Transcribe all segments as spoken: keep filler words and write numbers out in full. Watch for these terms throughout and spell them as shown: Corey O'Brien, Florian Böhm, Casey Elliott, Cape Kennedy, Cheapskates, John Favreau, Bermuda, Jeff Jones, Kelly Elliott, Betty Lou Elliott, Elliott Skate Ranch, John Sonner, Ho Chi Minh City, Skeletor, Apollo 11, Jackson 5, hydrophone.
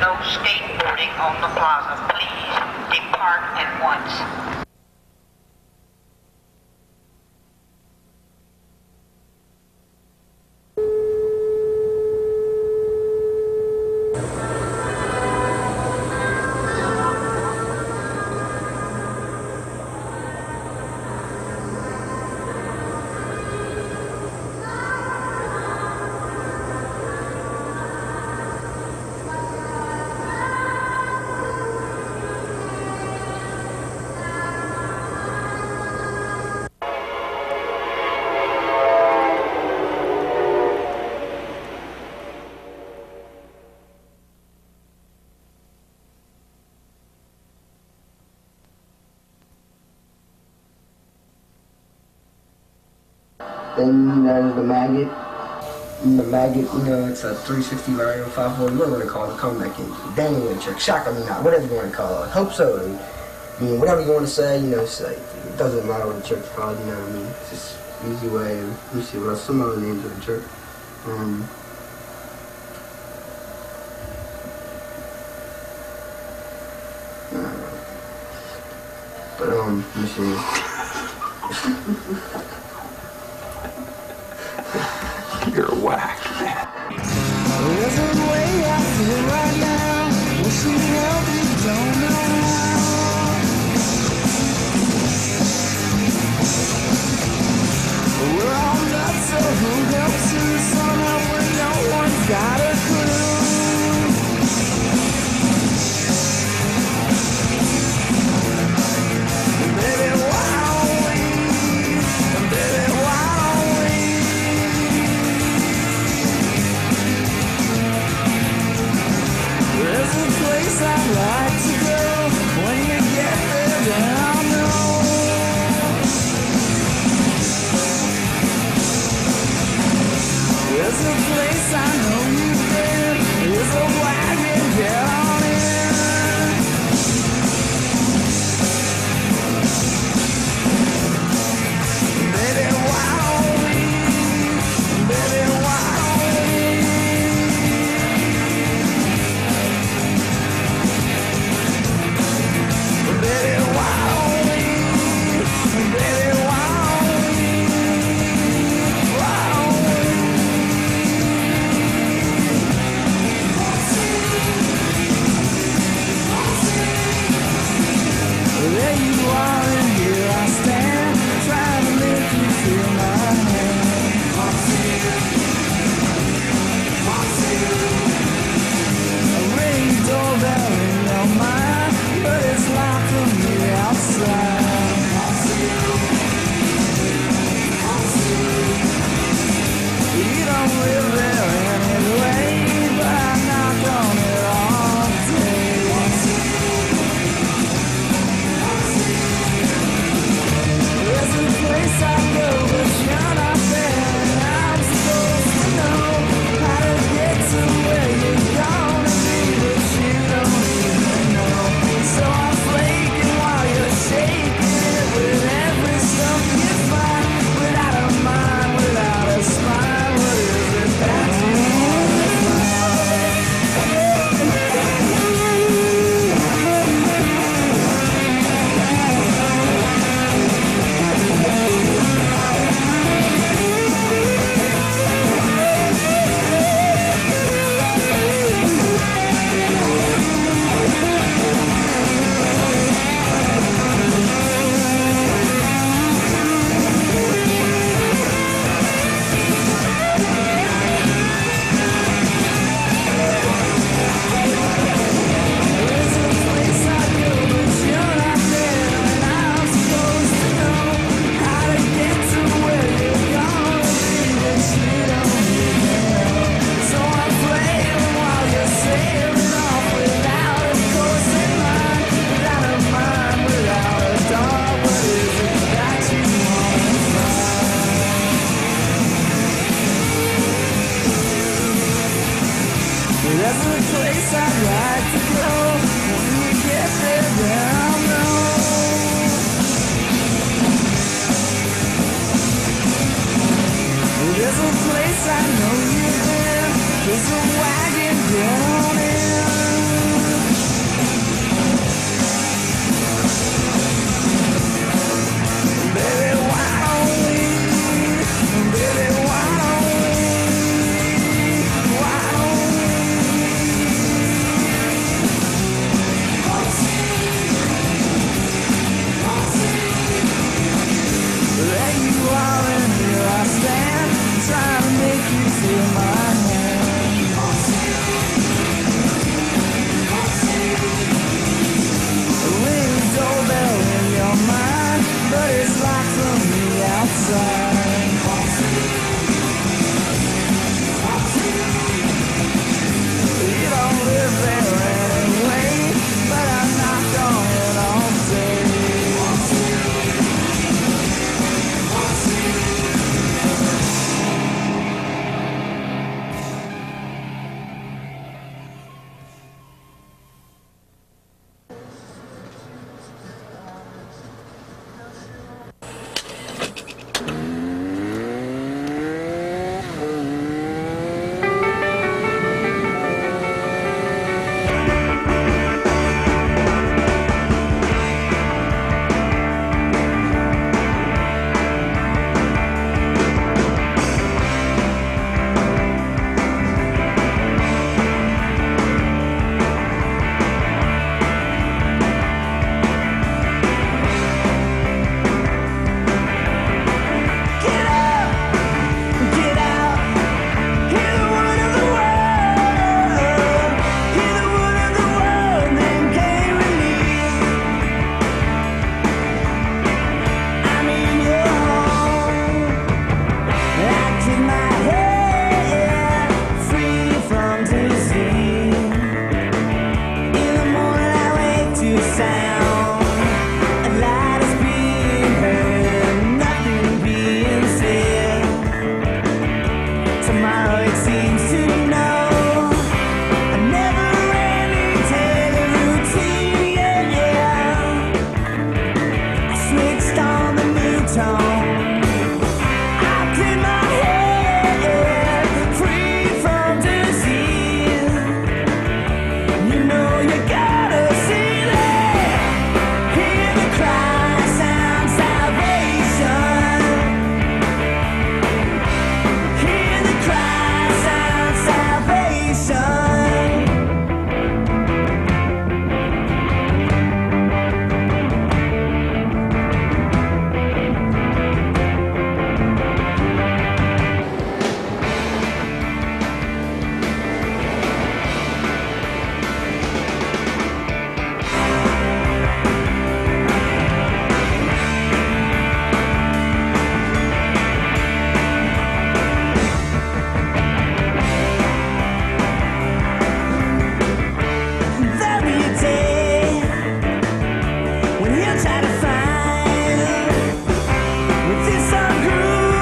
no skateboarding on the plaza. Please depart at once. Then there's the maggot. And the maggot, you know, it's a three sixty-nine or five forty, whatever you want to call it, comeback engine, dangling in trick, shotgun or not, whatever you want to call it, hope so. And, you know, whatever you want to say, you know, say. It doesn't matter what the trick is called, you know what I mean? It's just an easy way of, let me see what else, some other names of the trick. Um, but, um, let me see. You're whack, man. There's a way I feel right now. Wish we held it, don't know how. We're all nuts, so who knows who's somehow when no one's got a clue. Baby, why don't we? Baby, why don't we? There's a place I'd like to go when you get there, then I'll know. There's a place I know you've been. There's a wagon, get on in. Baby, why don't we? Baby, why don't we? Baby, why don't we? Baby, why don't we? Why don't we? There you are and here I stand, trying to make you feel my hand. A ring doorbell in your mind, but it's locked from the outside. You don't live there anyway, but I knock on it all day. There's a place I go but you're not there, and I'm supposed to know how to get to where you're gonna be, but you don't even know. So I'm flaking while you're shaking it with every stump you find, without a mind, without a spine. What is it that you wanna find? I know you're there. There's a wagon down there. tomorrow, it seems to know. A never-ending tale of routine, yeah, yeah. I switched on the new tone. I clean my head, free from disease. You know you gotta see it. Hear the cry, sound salvation. Hear the cry, sound salvation. There'll be a day when he'll try to find within some groove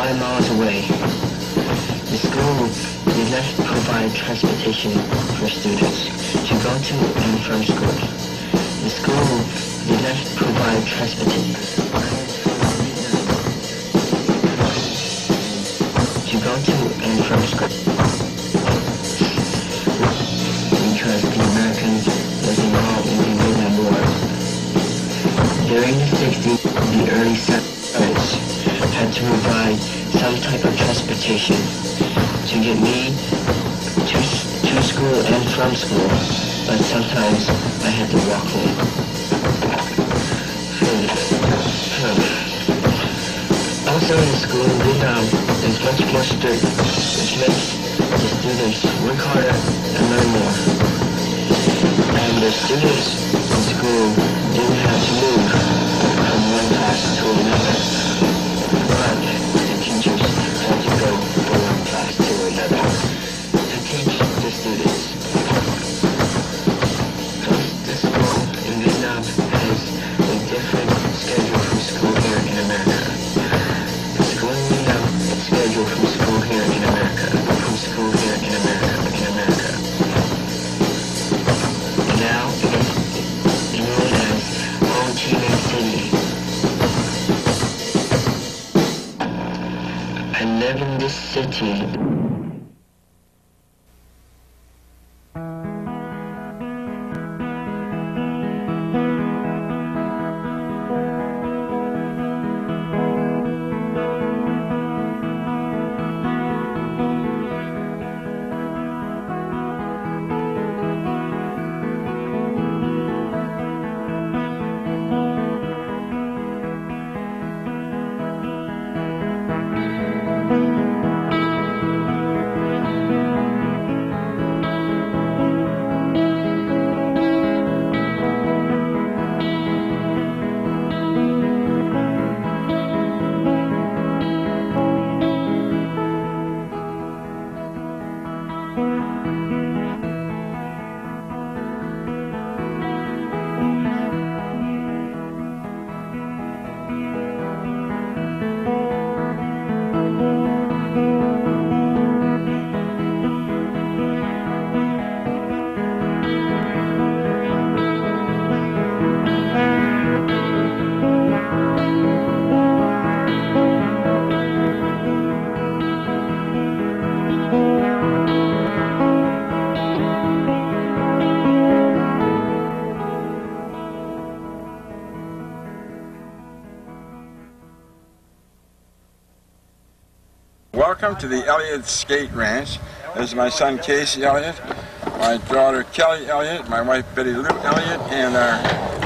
Five miles away, the school did not provide transportation for students to go to and from school. The school did not provide transportation to go to and from school because the Americans were involved in the Vietnam War. During the sixties, the early settlers had to provide some type of transportation to get me to, to school and from school, but sometimes I had to walk home. Also in school in Vietnam, there's much more strict, which makes the students work harder and learn more. And the students in school didn't have to move from one class to another, but the teachers had to go from one class to another to teach the students. Plus, the school in Vietnam has a different schedule from school here in America. The school in Vietnam is scheduled from school here in America, from school here in America, in America. And now, it is known as Ho Chi Minh City. I live in this city. Welcome to the Elliott Skate Ranch. This is my son Casey Elliott, my daughter Kelly Elliott, my wife Betty Lou Elliott, and our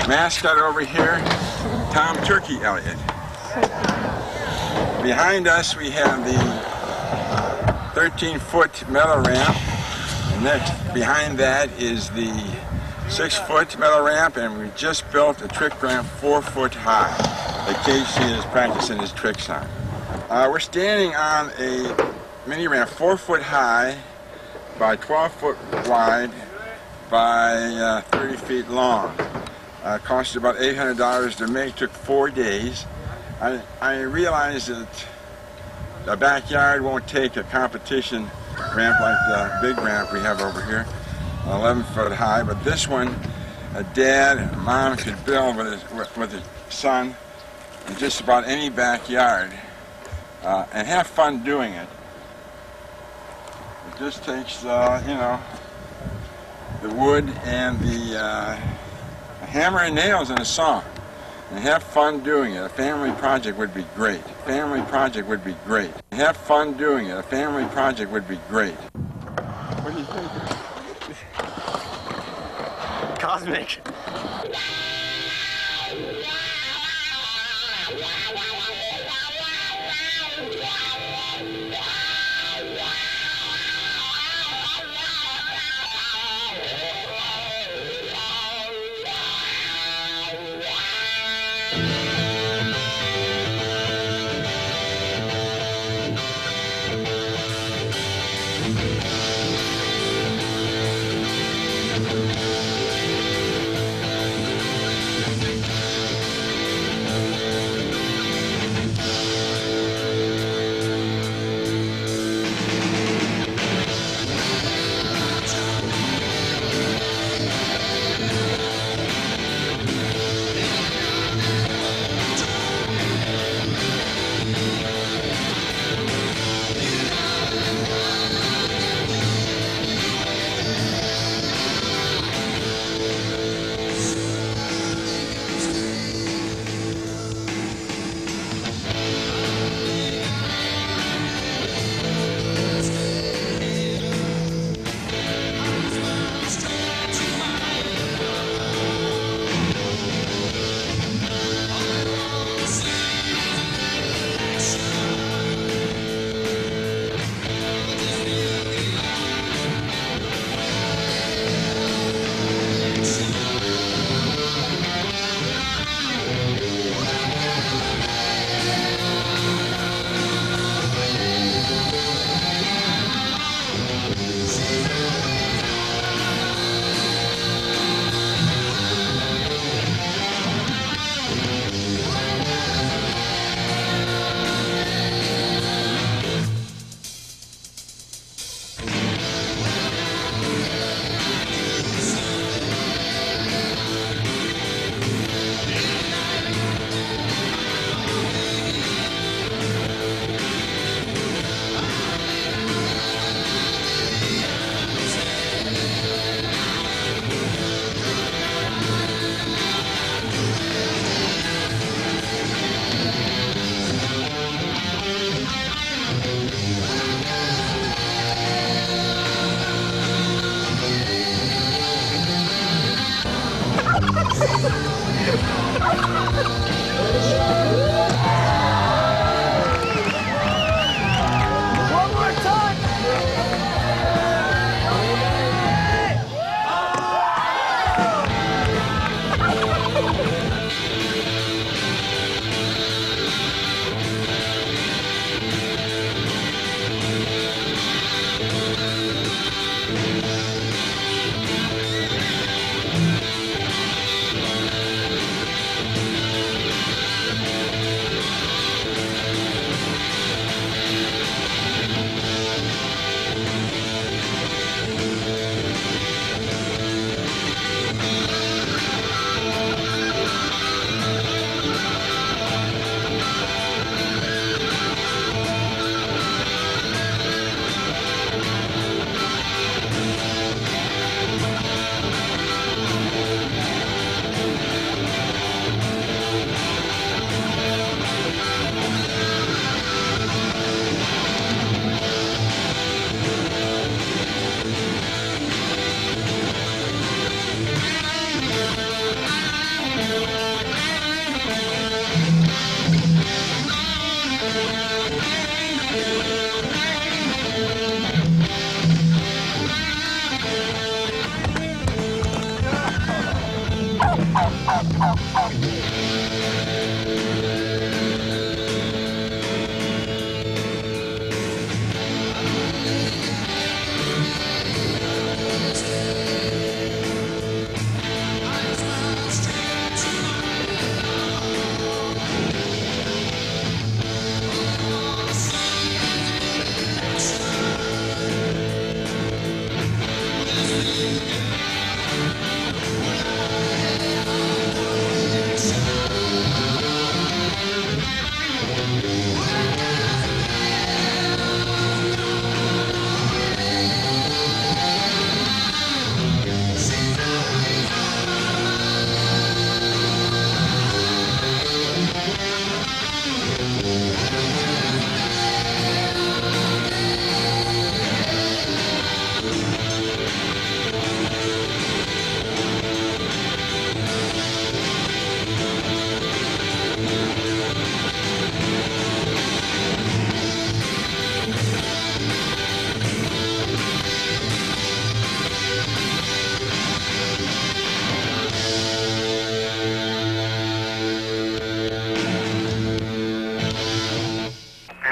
mascot over here, Tom Turkey Elliott. Behind us we have the thirteen foot metal ramp, and that, behind that is the six foot metal ramp, and we just built a trick ramp four foot high that Casey is practicing his tricks on. Uh, we're standing on a mini ramp four foot high by twelve foot wide by uh, thirty feet long. Uh, cost about eight hundred dollars to make, took four days. I, I realized that the backyard won't take a competition ramp like the big ramp we have over here, eleven foot high, but this one a dad and a mom could build with his, with his son in just about any backyard. Uh, and have fun doing it. It just takes, uh, you know, the wood and the uh, hammer and nails and a saw. And have fun doing it. A family project would be great. A family project would be great. And have fun doing it. A family project would be great. What do you think? Cosmic.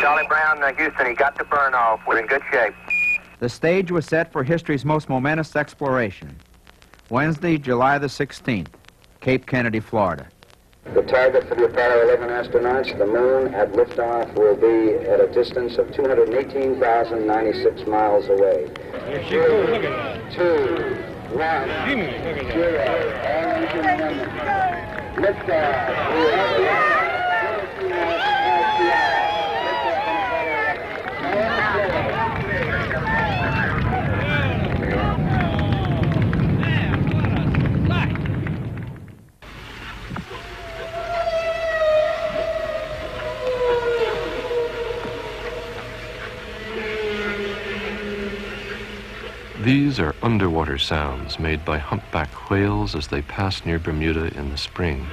Charlie Brown, uh, Houston, he got the burn off. We're in good shape. The stage was set for history's most momentous exploration. Wednesday, July the sixteenth, Cape Kennedy, Florida. The target for the Apollo eleven astronauts, the moon, at liftoff will be at a distance of two hundred eighteen thousand ninety-six miles away. Three, two, one, zero, and you can remember. Liftoff. These are underwater sounds made by humpback whales as they pass near Bermuda in the spring.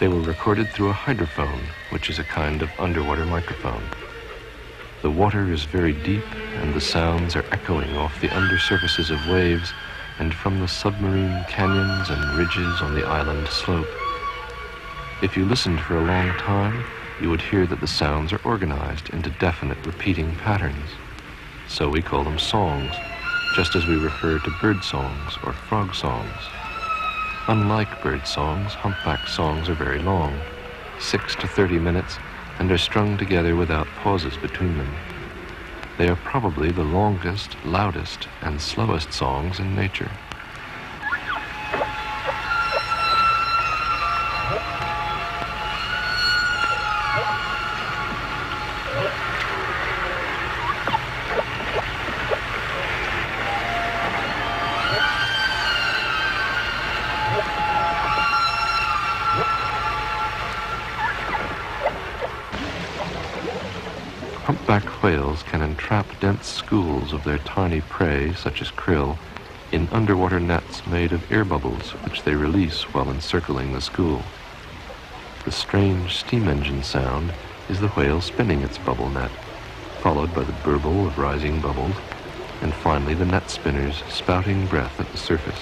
They were recorded through a hydrophone, which is a kind of underwater microphone. The water is very deep, and the sounds are echoing off the undersurfaces of waves and from the submarine canyons and ridges on the island slope. If you listened for a long time, you would hear that the sounds are organized into definite repeating patterns. So we call them songs, just as we refer to bird songs or frog songs. Unlike bird songs, humpback songs are very long, six to thirty minutes, and are strung together without pauses between them. They are probably the longest, loudest, and slowest songs in nature. Humpback whales can entrap dense schools of their tiny prey, such as krill, in underwater nets made of air bubbles, which they release while encircling the school. The strange steam engine sound is the whale spinning its bubble net, followed by the burble of rising bubbles, and finally the net spinners spouting breath at the surface.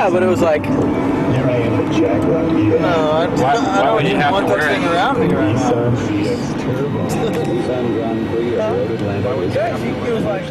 Yeah, but it was like, no, I, why, I don't even want that thing around me right now. It was like,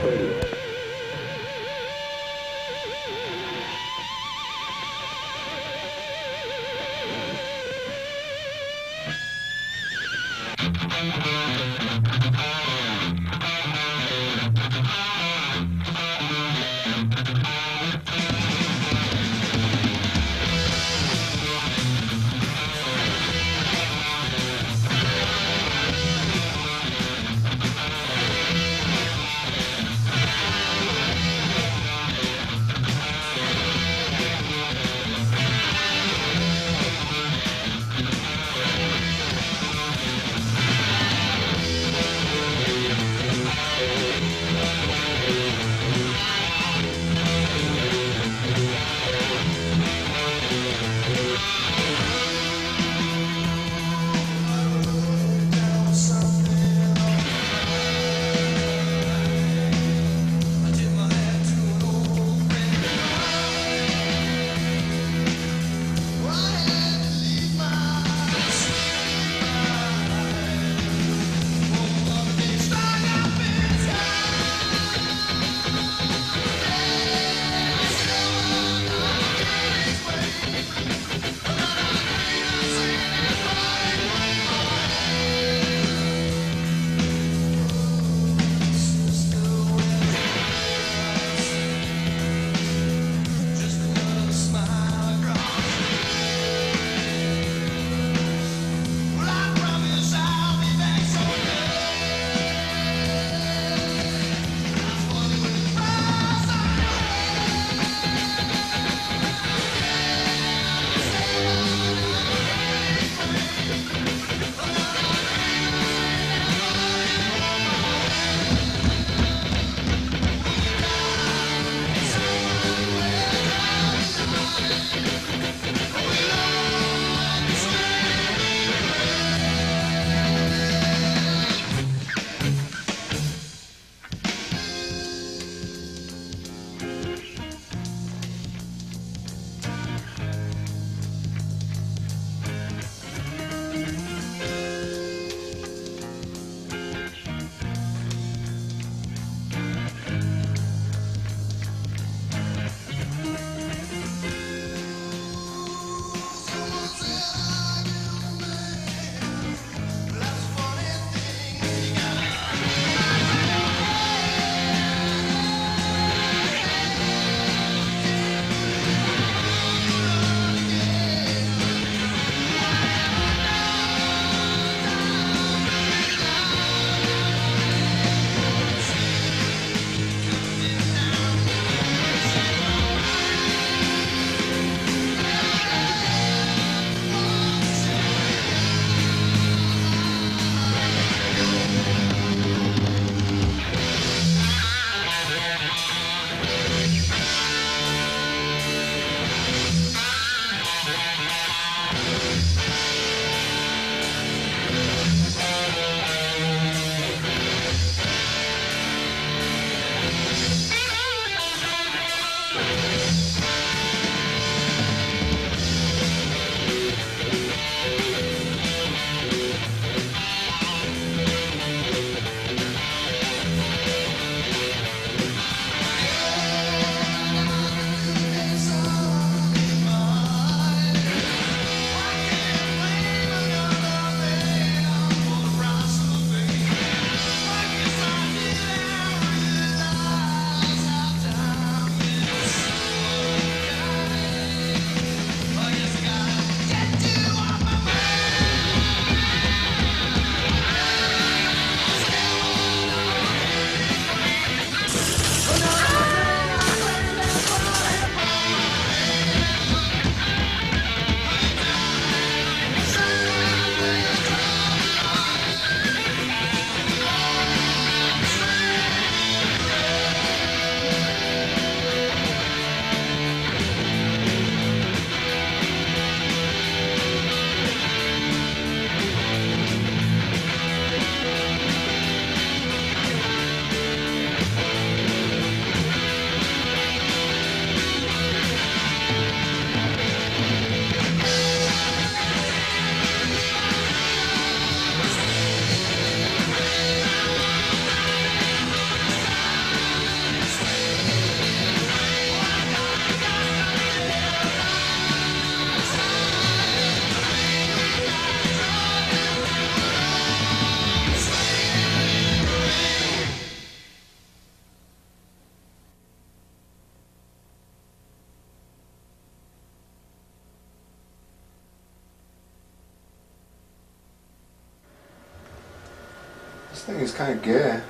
This thing is kind of gay.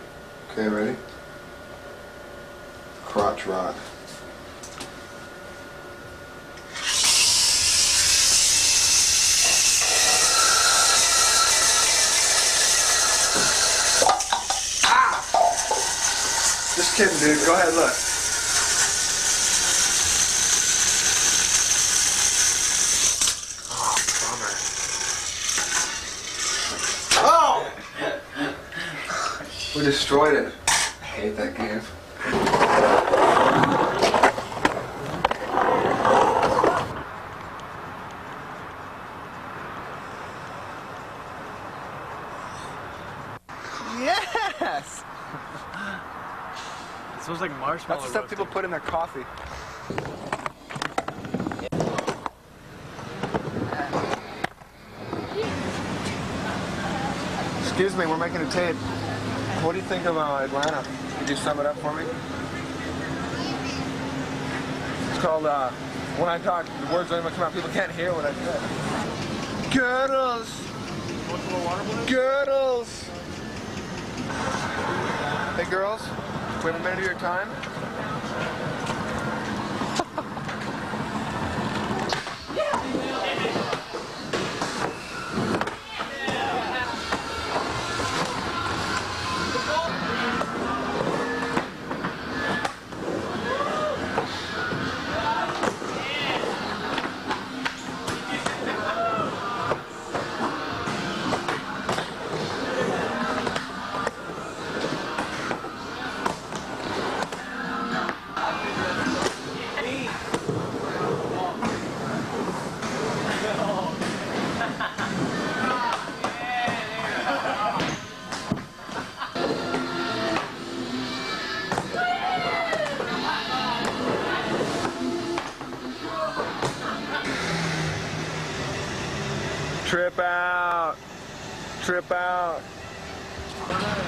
Okay, ready? Crotch rock. Ah! Just kidding, dude. Go ahead, look. We destroyed it. I hate that game. Yes! It smells like marshmallow. That's the stuff people put in their coffee. Excuse me, we're making a tape. What do you think of uh, Atlanta? Could you sum it up for me? It's called, uh, when I talk, the words don't even come out. People can't hear what I say. Girdles! Girdles! Hey, girls, we have a minute of your time. Trip out! Trip out! God!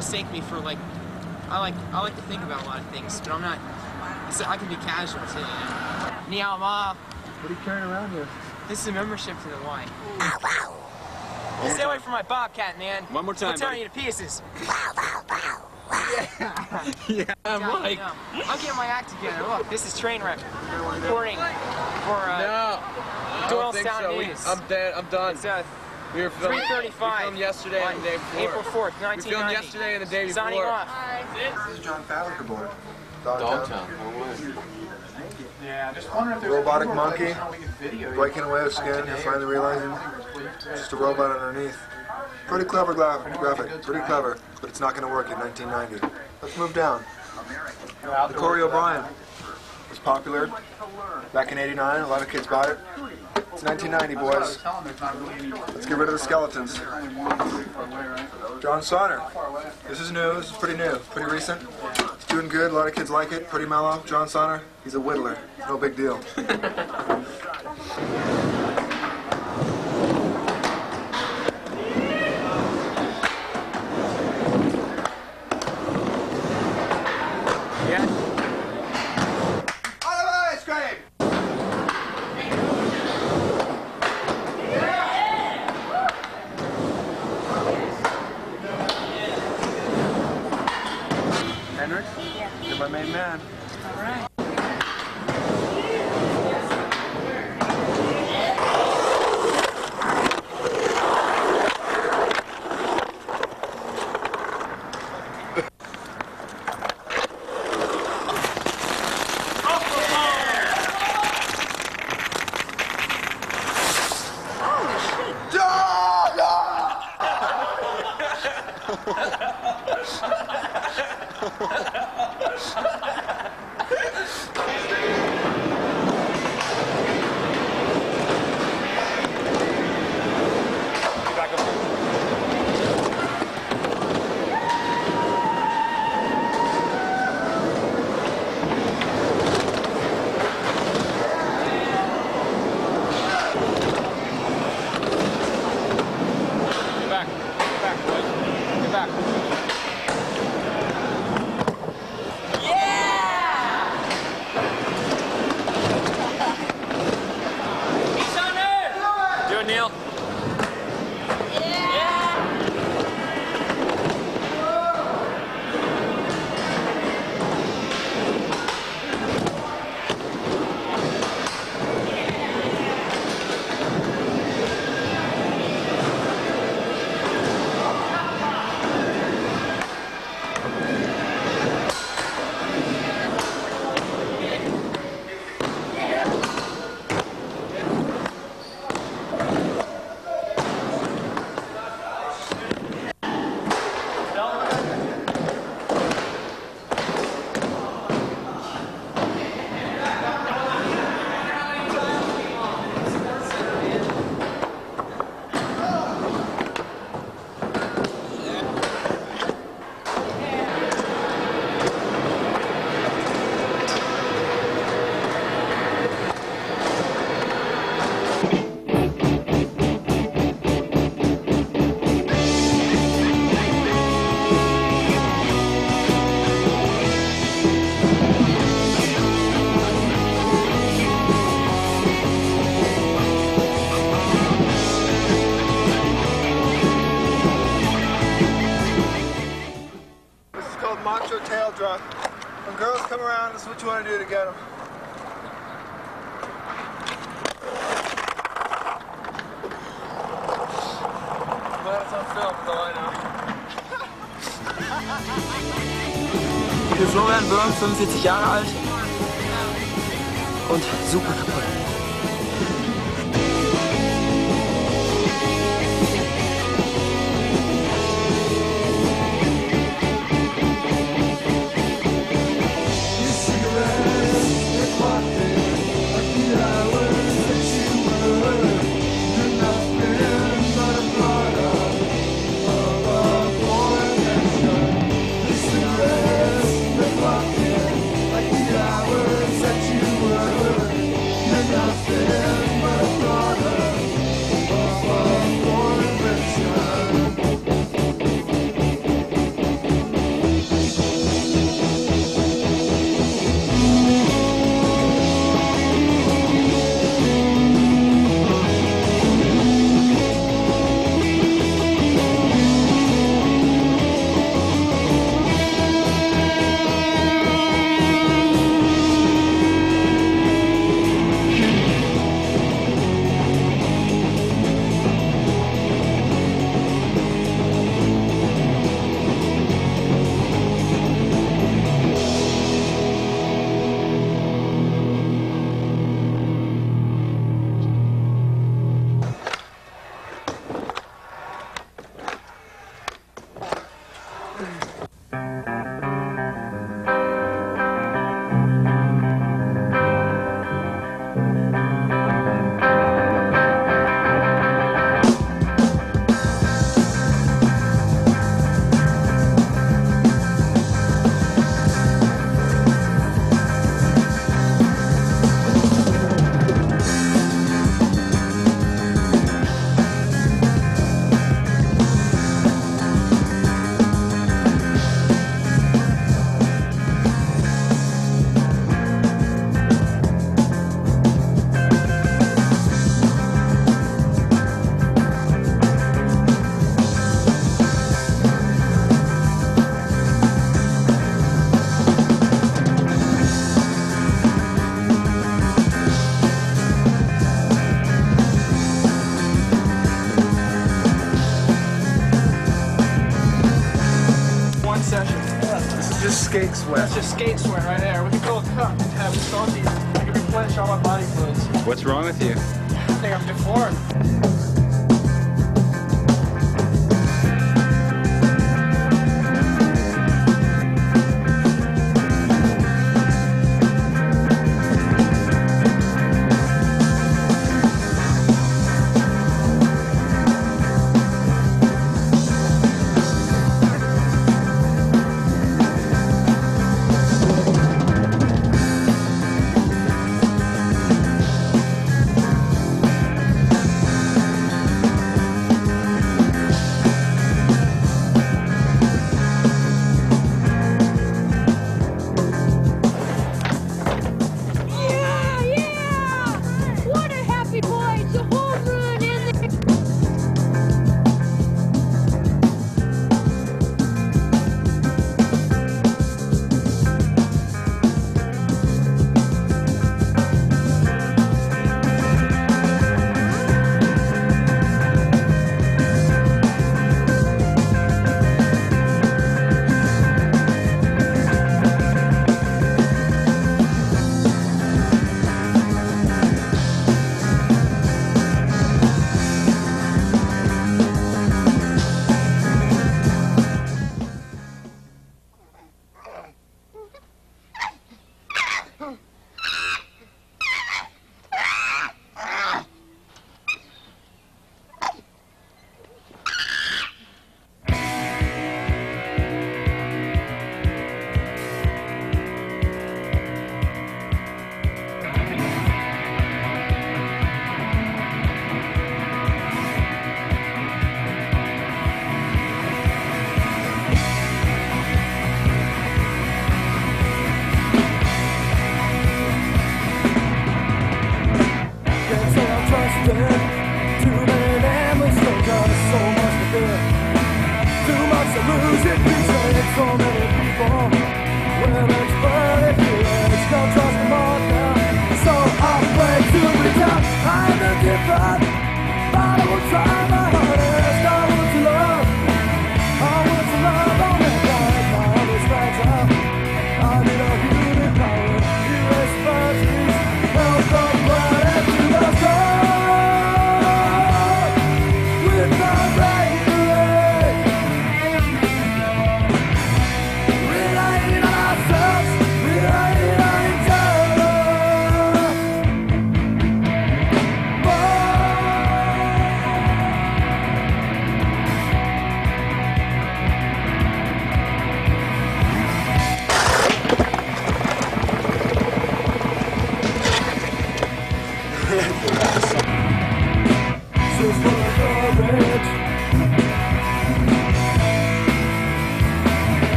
Sink me for like, I like I like to think about a lot of things, but I'm not. It's, I can be casual too. You know? Meow, ma. What are you carrying around here? This is a membership to the Y. Ow, ow. Stay time. Away from my bobcat, man. One more time. I'm tearing you to pieces. Wow, wow, wow, wow. Yeah. Yeah. I'm like, no. I'm getting my act together. Look, this is train wreck recording for uh, no. Doyle Sound so. News. We, I'm dead. I'm done. It's, uh, We were filming, we filmed yesterday and the day before. April fourth, nineteen ninety. We filmed yesterday and the day before. Signing off. This is John Favreau aboard. Dogtown. Yeah, just wondering if there's robotic monkey breaking away with skin and finally realizing it's just a robot underneath. Pretty clever graphic, pretty clever, but it's not going to work in nineteen ninety. Let's move down. The Corey O'Brien was popular back in eighty-nine. A lot of kids bought it. It's nineteen ninety, boys. Let's get rid of the skeletons. John Sonner. This is new. This is pretty new. Pretty recent. It's doing good. A lot of kids like it. Pretty mellow. John Sonner. He's a whittler. No big deal. watch your tail drop. When girls come around, that's what you want to do to get them. I'm glad it's on film, though, I know. Ich bin Florian Böhm, fünfundvierzig Jahre alt und super kaputt. Skate sweat. It's just skate sweat right there. We can fill a cup and have salty. I can replenish all my body fluids. What's wrong with you? I think I'm deformed.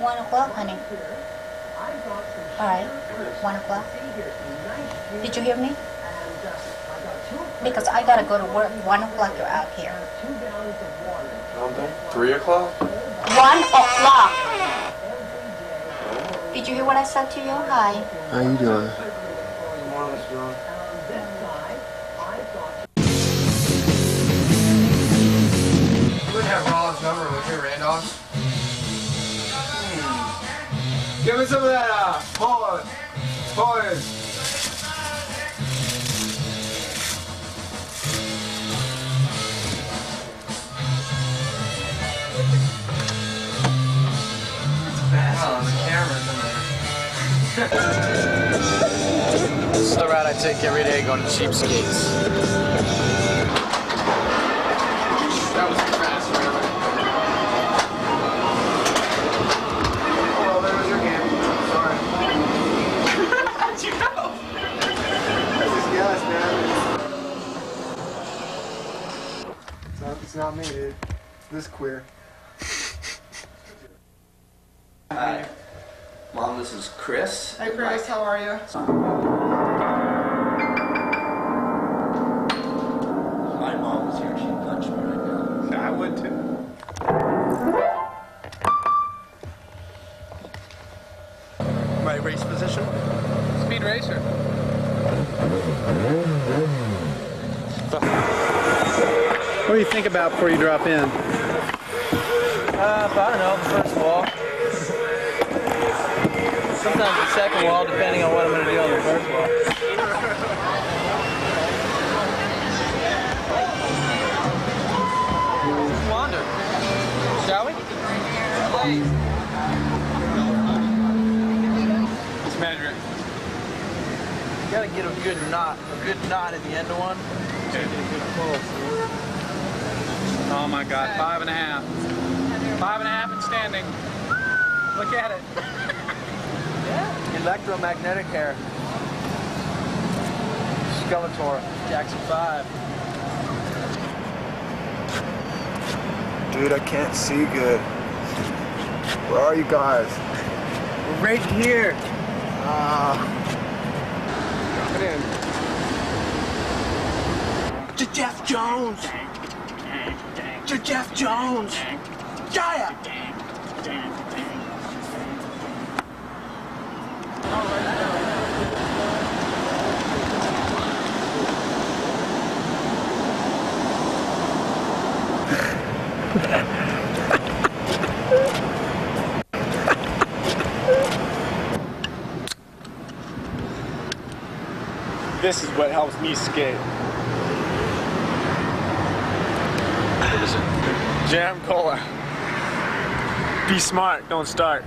One o'clock, honey. All right, one o'clock. Did you hear me? Because I gotta go to work. One o'clock, you're out here. Three o'clock. One o'clock. Did you hear what I said to you? Hi. How you doing? Good morning, John. We have Rollins' number with your Randolph's. Give me some of that, uh, boys, boys. It's bad. Oh, the camera's in there. This is the route I take every day going to Cheapskates. That was the fast route. It's not me, dude. This queer. Hi. Mom, this is Chris. Hey, Chris. How are you? My mom was here. She'd punch me right now. No, I would, too. My race position? Speed racer. What do you think about before you drop in? Uh, I don't know, first wall. Sometimes the second wall, depending on what I'm going to do on the first wall. Let's wander. Shall we? Please. Let's measure it. You gotta get did a good knot, a good knot at the end of one. Okay. So you did a good pull. Oh my God, five and a half. Five and a half and standing. Look at it. Yeah. Electromagnetic hair. Skeletor. Jackson five. Dude, I can't see good. Where are you guys? We're right here. Ah. Uh, Drop it in. Jeff Jones. Jeff Jones. Yeah. This is what helps me skate. What is it? Jam cola. Be smart, don't start.